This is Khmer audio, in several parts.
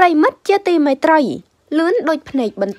ប្រិមិត្តជាទីមេត្រី ដែលបានបញ្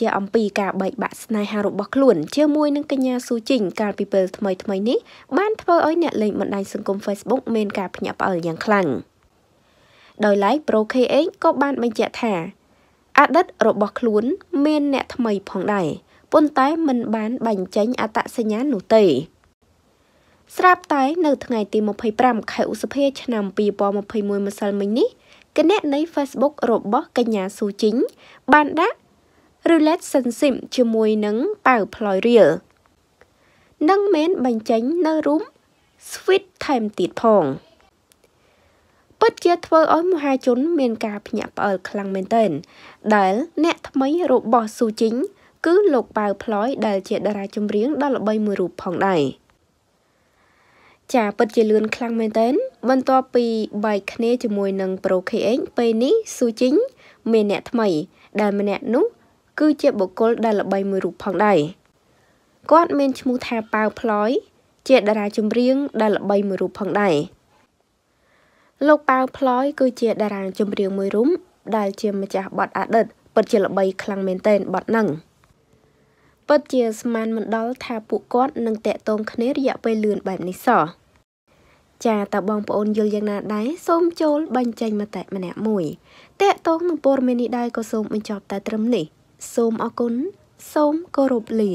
ជាអំពីការបែកបាក់ស្នេហារបស់ខ្លួនជាមួយនឹងកញ្ញាស៊ូជីងកាលពីពេលថ្មីៗនេះបានធ្វើឲ្យអ្នកលេងបណ្ដាញសង្គម Facebook មានការភ្ញាក់ផ្អើលយ៉ាងខ្លាំងដោយឡែកប្រូខេអេងក៏បានបញ្ជាក់ថាអតីតរបស់ខ្លួនមានអ្នកថ្មីផងដែរប៉ុន្តែមិនបានបញ្ចេញអត្តសញ្ញាណនោះទេស្រាប់តែនៅថ្ងៃទី 25 ខែឧសភា ឆ្នាំ 2021 ម្សិលមិញនេះ គណនី Facebook របស់កញ្ញាស៊ូជីង បានដាក់ relationship ជាមួយនឹងប៉ៅផ្លយរៀល និងមិនបញ្ចេញនៅរូប sweet time ទៀតផង ពិតជាធ្វើឲ្យមហាជនមានការភ្ញាក់ផ្អើលខ្លាំងមែនទែន ដែលអ្នកថ្មីរបស់ស៊ូជីង គឺលោកប៉ៅផ្លយ ដែលជាតារាចម្រៀងដ៏ល្បីមួយរូបផងដែរ ចាពិតជាលឿនខ្លាំងមែនទែន បន្ទាប់ពី3 ចាតើបងប្អូនយល់យ៉ាងណាដែរសូមចូលបញ្ចេញមតិម្នាក់មួយតេតងនឹងព័ត៌មាននេះដែរក៏សូមបញ្ចប់តែត្រឹមនេះសូមអរគុណសូមគោរពលា